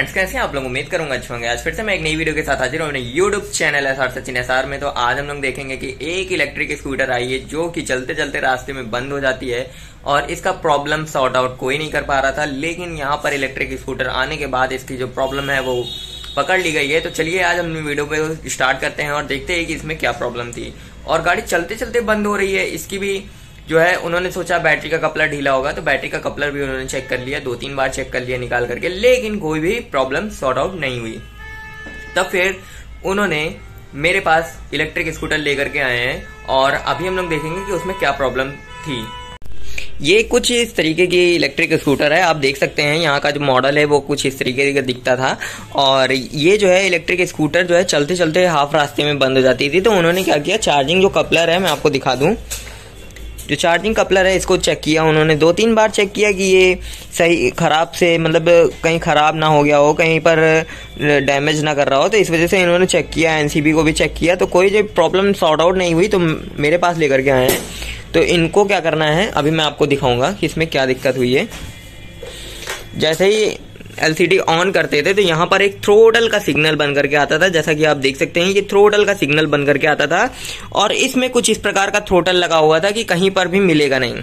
Friends, कैसे आप लोग? उम्मीद करूंगा अच्छे होंगे। आज फिर से मैं एक नई वीडियो के साथ हाजिर हूं अपने YouTube channel SR Sachin SR में। तो आज हम लोग देखेंगे कि एक इलेक्ट्रिक स्कूटर आई है जो कि चलते चलते रास्ते में बंद हो जाती है और इसका प्रॉब्लम सॉर्ट आउट कोई नहीं कर पा रहा था, लेकिन यहाँ पर इलेक्ट्रिक स्कूटर आने के बाद इसकी जो प्रॉब्लम है वो पकड़ ली गई है। तो चलिए आज हम वीडियो पे स्टार्ट करते हैं और देखते हैं कि इसमें क्या प्रॉब्लम थी। और गाड़ी चलते चलते बंद हो रही है, इसकी भी जो है उन्होंने सोचा बैटरी का कपलर ढीला होगा, तो बैटरी का कपलर भी उन्होंने चेक कर लिया, 2-3 बार चेक कर लिया निकाल करके, लेकिन कोई भी प्रॉब्लम सॉर्ट आउट नहीं हुई। तब फिर उन्होंने मेरे पास इलेक्ट्रिक स्कूटर लेकर के आए हैं और अभी हम लोग देखेंगे कि उसमें क्या प्रॉब्लम थी। ये कुछ इस तरीके की इलेक्ट्रिक स्कूटर है, आप देख सकते हैं यहाँ का जो मॉडल है वो कुछ इस तरीके का दिखता था। और ये जो है इलेक्ट्रिक स्कूटर जो है चलते चलते हाफ रास्ते में बंद हो जाती थी, तो उन्होंने क्या किया, चार्जिंग जो कपलर है, मैं आपको दिखा दूँ, जो चार्जिंग कपलर है इसको चेक किया उन्होंने, 2-3 बार चेक किया कि ये सही ख़राब से, मतलब कहीं ख़राब ना हो गया हो, कहीं पर डैमेज ना कर रहा हो, तो इस वजह से इन्होंने चेक किया, एनसीबी को भी चेक किया, तो कोई जो प्रॉब्लम सॉर्ट आउट नहीं हुई, तो मेरे पास लेकर के आए हैं। तो इनको क्या करना है अभी मैं आपको दिखाऊँगा कि इसमें क्या दिक्कत हुई है। जैसे ही LCD ऑन करते थे तो यहाँ पर एक थ्रोटल का सिग्नल बन करके आता था, जैसा कि आप देख सकते हैं ये थ्रोटल का सिग्नल बन करके आता था और इसमें कुछ इस प्रकार का थ्रोटल लगा हुआ था कि कहीं पर भी मिलेगा नहीं।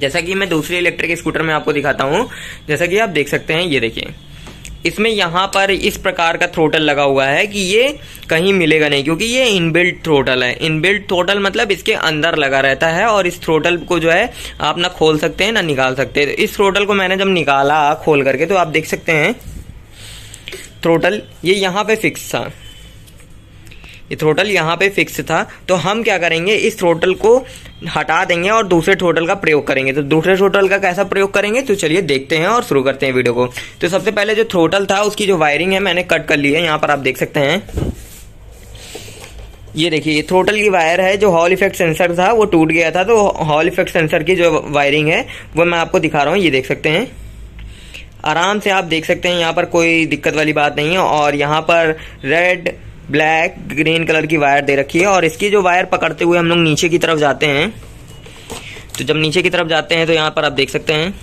जैसा कि मैं दूसरे इलेक्ट्रिक स्कूटर में आपको दिखाता हूँ, जैसा कि आप देख सकते हैं, ये देखिए इसमें यहाँ पर इस प्रकार का थ्रोटल लगा हुआ है कि ये कहीं मिलेगा नहीं, क्योंकि ये इनबिल्ट थ्रोटल है। इनबिल्ट थ्रोटल मतलब इसके अंदर लगा रहता है और इस थ्रोटल को जो है आप ना खोल सकते हैं ना निकाल सकते हैं। तो इस थ्रोटल को मैंने जब निकाला खोल करके तो आप देख सकते हैं थ्रोटल ये यहाँ पे फिक्स था, ये थ्रोटल यहाँ पे फिक्स था। तो हम क्या करेंगे, इस थ्रोटल को हटा देंगे और दूसरे थ्रोटल का प्रयोग करेंगे। तो दूसरे थ्रोटल का कैसा प्रयोग करेंगे, तो चलिए देखते हैं और शुरू करते हैं वीडियो को। तो सबसे पहले जो थ्रोटल था उसकी जो वायरिंग है मैंने कट कर ली है, यहाँ पर आप देख सकते हैं, ये देखिए ये थ्रोटल की वायर है, जो हॉल इफेक्ट सेंसर था वो टूट गया था, तो हॉल इफेक्ट सेंसर की जो वायरिंग है वो मैं आपको दिखा रहा हूँ, ये देख सकते हैं, आराम से आप देख सकते हैं, यहाँ पर कोई दिक्कत वाली बात नहीं है। और यहाँ पर रेड ब्लैक ग्रीन कलर की वायर दे रखी है और इसकी जो वायर पकड़ते हुए हम लोग नीचे की तरफ जाते हैं, तो जब नीचे की तरफ जाते हैं तो यहाँ पर आप देख सकते हैं,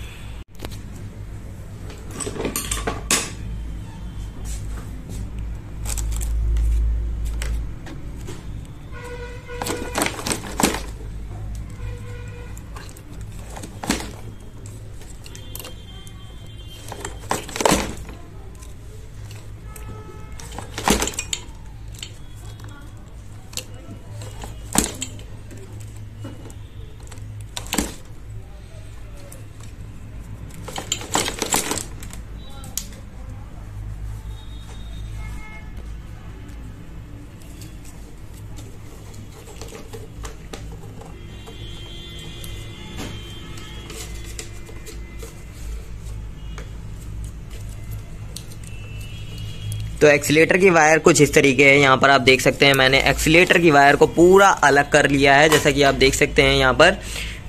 तो एक्सीलेटर की वायर कुछ इस तरीके है, यहाँ पर आप देख सकते हैं, मैंने एक्सीलेटर की वायर को पूरा अलग कर लिया है, जैसा कि आप देख सकते हैं यहाँ पर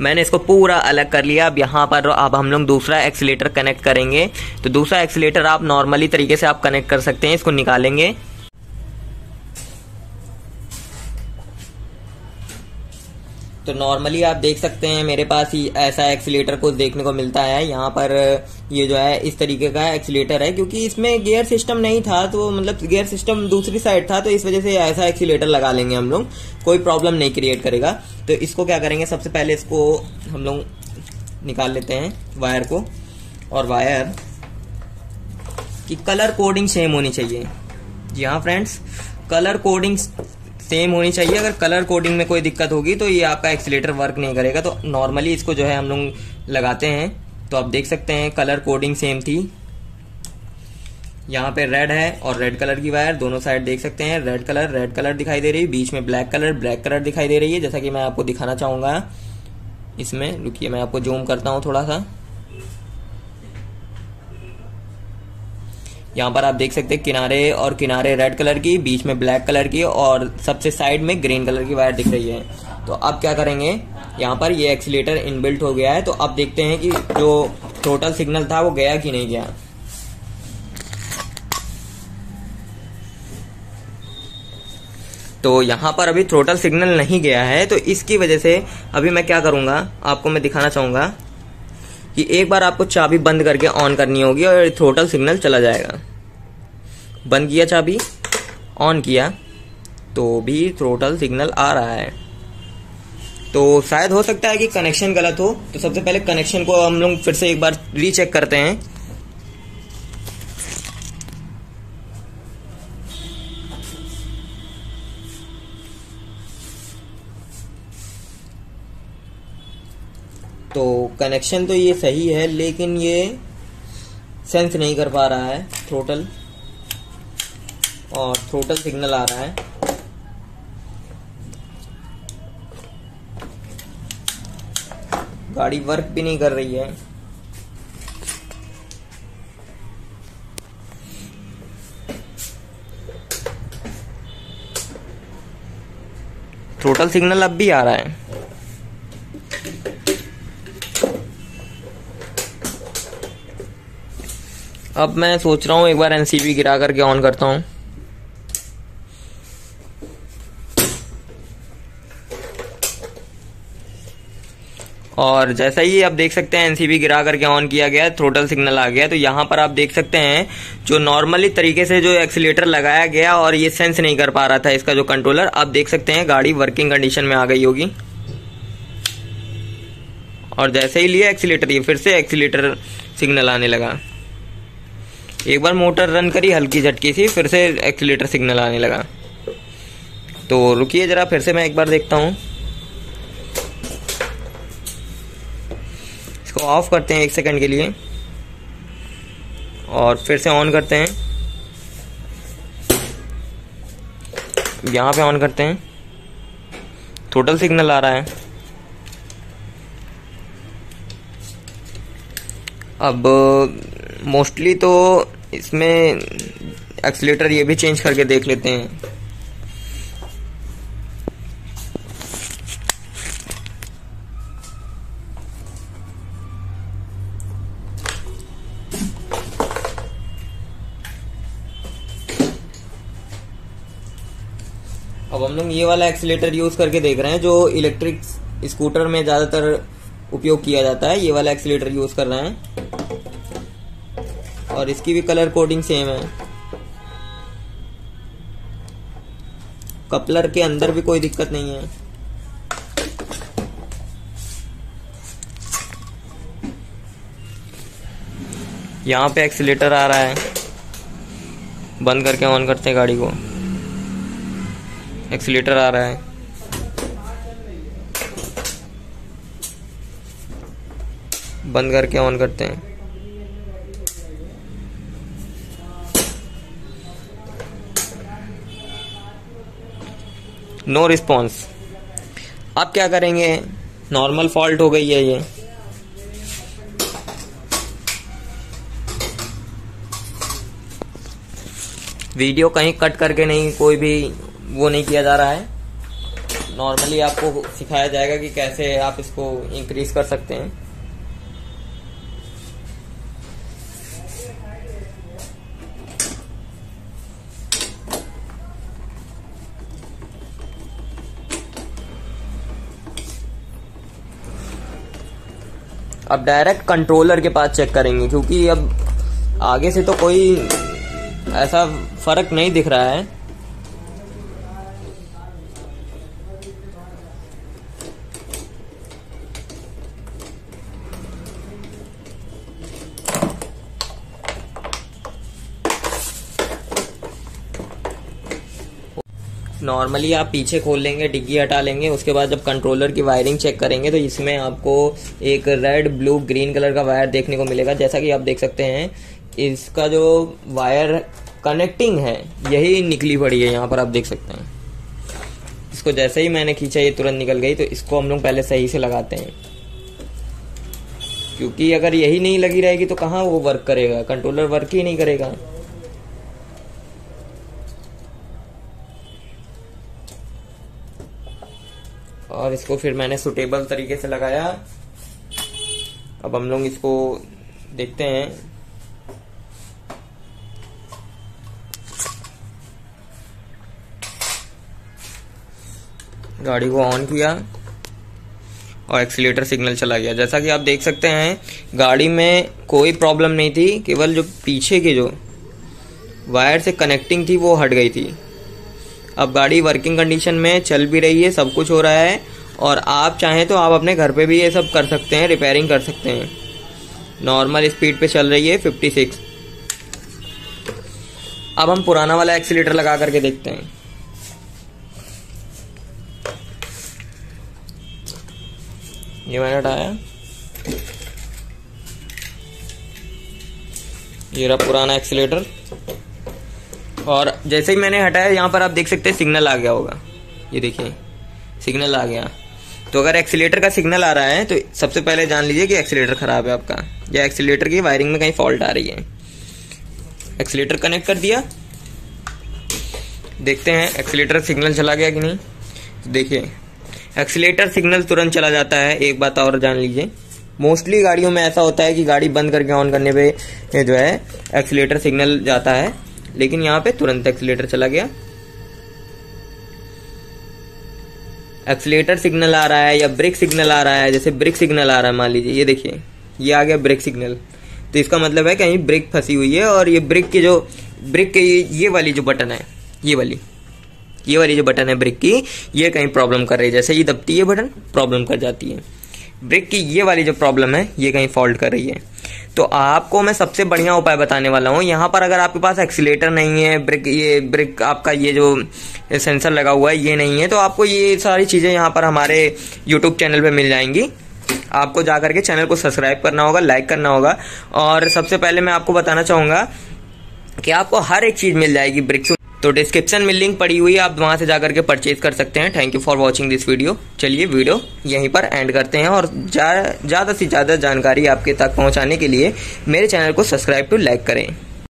मैंने इसको पूरा अलग कर लिया। अब यहाँ पर अब हम लोग दूसरा एक्सीलेटर कनेक्ट करेंगे, तो दूसरा एक्सीलेटर आप नॉर्मली तरीके से आप कनेक्ट कर सकते हैं, इसको निकालेंगे, तो नॉर्मली आप देख सकते हैं मेरे पास ही ऐसा एक्सीलेटर कुछ देखने को मिलता है। यहाँ पर ये जो है इस तरीके का एक्सीलेटर है, क्योंकि इसमें गियर सिस्टम नहीं था, तो मतलब गियर सिस्टम दूसरी साइड था, तो इस वजह से ऐसा एक्सीलेटर लगा लेंगे हम लोग, कोई प्रॉब्लम नहीं क्रिएट करेगा। तो इसको क्या करेंगे, सबसे पहले इसको हम लोग निकाल लेते हैं वायर को, और वायर की कलर कोडिंग सेम होनी चाहिए। जी हाँ फ्रेंड्स, कलर कोडिंग सेम होनी चाहिए, अगर कलर कोडिंग में कोई दिक्कत होगी तो ये आपका एक्सीलेटर वर्क नहीं करेगा। तो नॉर्मली इसको जो है हम लोग लगाते हैं, तो आप देख सकते हैं कलर कोडिंग सेम थी, यहाँ पे रेड है और रेड कलर की वायर, दोनों साइड देख सकते हैं रेड कलर दिखाई दे रही है, बीच में ब्लैक कलर दिखाई दे रही है, जैसा कि मैं आपको दिखाना चाहूँगा इसमें, रुकिए मैं आपको जूम करता हूँ थोड़ा सा, यहाँ पर आप देख सकते हैं किनारे और किनारे रेड कलर की, बीच में ब्लैक कलर की और सबसे साइड में ग्रीन कलर की वायर दिख रही है। तो अब क्या करेंगे, यहाँ पर ये एक्सीलेटर इनबिल्ट हो गया है, तो अब देखते हैं कि जो थ्रोटल सिग्नल था वो गया कि नहीं गया। तो यहाँ पर अभी थ्रोटल सिग्नल नहीं गया है, तो इसकी वजह से अभी मैं क्या करूँगा आपको मैं दिखाना चाहूँगा, कि एक बार आपको चाबी बंद करके ऑन करनी होगी और थ्रोटल सिग्नल चला जाएगा। बंद किया चाबी, ऑन किया तो भी थ्रोटल सिग्नल आ रहा है। तो शायद हो सकता है कि कनेक्शन गलत हो, तो सबसे पहले कनेक्शन को हम लोग फिर से एक बार रीचेक करते हैं। तो कनेक्शन तो ये सही है, लेकिन ये सेंस नहीं कर पा रहा है थ्रोटल, और थ्रोटल सिग्नल आ रहा है। गाड़ी वर्क भी नहीं कर रही है। थ्रोटल सिग्नल अब भी आ रहा है। अब मैं सोच रहा हूं एक बार एनसीबी गिरा करके ऑन करता हूं। और जैसा ही आप देख सकते हैं एनसीबी गिरा करके ऑन किया गया, थ्रोटल सिग्नल आ गया। तो यहाँ पर आप देख सकते हैं जो नॉर्मली तरीके से जो एक्सीलेटर लगाया गया और ये सेंस नहीं कर पा रहा था इसका जो कंट्रोलर, आप देख सकते हैं गाड़ी वर्किंग कंडीशन में आ गई होगी। और जैसे ही लिया एक्सीलेटर, ये फिर से एक्सीलेटर सिग्नल आने लगा। एक बार मोटर रन करी हल्की झटकी सी, फिर से एक्सीलेटर सिग्नल आने लगा। तो रुकिए जरा, फिर से मैं एक बार देखता हूँ। ऑफ करते हैं 1 सेकंड के लिए और फिर से ऑन करते हैं। यहां पे ऑन करते हैं, थ्रोटल सिग्नल आ रहा है। अब मोस्टली तो इसमें एक्सीलेटर ये भी चेंज करके देख लेते हैं। अब हम लोग ये वाला एक्सीलेटर यूज करके देख रहे हैं जो इलेक्ट्रिक स्कूटर में ज्यादातर उपयोग किया जाता है, ये वाला एक्सीलेटर यूज कर रहे हैं। और इसकी भी कलर कोडिंग सेम है। कपलर के अंदर भी कोई दिक्कत नहीं है। यहाँ पे एक्सीलेटर आ रहा है। बंद करके ऑन करते हैं गाड़ी को, एक्सीलेटर आ रहा है। बंद करके ऑन करते हैं। No response. आप क्या करेंगे, नॉर्मल फॉल्ट हो गई है ये। वीडियो कहीं कट करके नहीं, कोई भी वो नहीं किया जा रहा है। नॉर्मली आपको सिखाया जाएगा कि कैसे आप इसको इंक्रीज कर सकते हैं। अब डायरेक्ट कंट्रोलर के पास चेक करेंगे, क्योंकि अब आगे से तो कोई ऐसा फर्क नहीं दिख रहा है। नॉर्मली आप पीछे खोल लेंगे, डिग्गी हटा लेंगे, उसके बाद जब कंट्रोलर की वायरिंग चेक करेंगे तो इसमें आपको एक रेड ब्लू ग्रीन कलर का वायर देखने को मिलेगा। जैसा कि आप देख सकते हैं इसका जो वायर कनेक्टिंग है यही निकली पड़ी है। यहाँ पर आप देख सकते हैं इसको जैसे ही मैंने खींचा ये तुरंत निकल गई। तो इसको हम लोग पहले सही से लगाते हैं, क्योंकि अगर यही नहीं लगी रहेगी तो कहाँ वो वर्क करेगा, कंट्रोलर वर्क ही नहीं करेगा। और इसको फिर मैंने सुटेबल तरीके से लगाया। अब हम लोग इसको देखते हैं। गाड़ी को ऑन किया और एक्सीलेटर सिग्नल चला गया। जैसा कि आप देख सकते हैं गाड़ी में कोई प्रॉब्लम नहीं थी, केवल जो पीछे की जो वायर से कनेक्टिंग थी वो हट गई थी। अब गाड़ी वर्किंग कंडीशन में चल भी रही है, सब कुछ हो रहा है और आप चाहें तो आप अपने घर पे भी ये सब कर सकते हैं, रिपेयरिंग कर सकते हैं। नॉर्मल स्पीड पे चल रही है 56। अब हम पुराना वाला एक्सीलेटर लगा करके देखते हैं। ये मैंने हटाया, ये रहा पुराना एक्सीलेटर और जैसे ही मैंने हटाया यहाँ पर आप देख सकते हैं सिग्नल आ गया होगा। ये देखिए सिग्नल आ गया। तो अगर एक्सीलेटर का सिग्नल आ रहा है तो सबसे पहले जान लीजिए कि एक्सीलेटर खराब है आपका या एक्सीलेटर की वायरिंग में कहीं फॉल्ट आ रही है। एक्सीलेटर कनेक्ट कर दिया, देखते हैं एक्सीलेटर सिग्नल चला गया कि नहीं। देखिए एक्सीलेटर सिग्नल तुरंत चला जाता है। एक बात और जान लीजिए, मोस्टली गाड़ियों में ऐसा होता है कि गाड़ी बंद करके ऑन करने पे जो है एक्सीलेटर सिग्नल जाता है, लेकिन यहाँ पे तुरंत एक्सीलेटर चला गया। एक्सीलेटर सिग्नल आ रहा है या ब्रेक सिग्नल आ रहा है, जैसे ब्रेक सिग्नल आ रहा है मान लीजिए, ये देखिए ये आ गया ब्रेक सिग्नल, तो इसका मतलब है कहीं ब्रेक फंसी हुई है। और ये ब्रेक के ये वाली जो बटन है, ये वाली जो बटन है ब्रेक की, ये कहीं प्रॉब्लम कर रही है। जैसे ये दबती है बटन प्रॉब्लम कर जाती है। ब्रेक की ये वाली जो प्रॉब्लम है ये कहीं फॉल्ट कर रही है। तो आपको मैं सबसे बढ़िया उपाय बताने वाला हूँ। यहाँ पर अगर आपके पास एक्सीलेटर नहीं है, ब्रेक आपका ये जो सेंसर लगा हुआ है ये नहीं है, तो आपको ये सारी चीज़ें यहाँ पर हमारे YouTube चैनल पे मिल जाएंगी। आपको जा करके चैनल को सब्सक्राइब करना होगा, लाइक करना होगा। और सबसे पहले मैं आपको बताना चाहूँगा कि आपको हर एक चीज़ मिल जाएगी ब्रेक। तो डिस्क्रिप्शन में लिंक पड़ी हुई है, आप वहां से जाकर के परचेज कर सकते हैं। Thank you for watching this video. चलिए वीडियो यहीं पर एंड करते हैं और ज़्यादा से ज़्यादा जानकारी आपके तक पहुंचाने के लिए मेरे चैनल को सब्सक्राइब टू लाइक करें।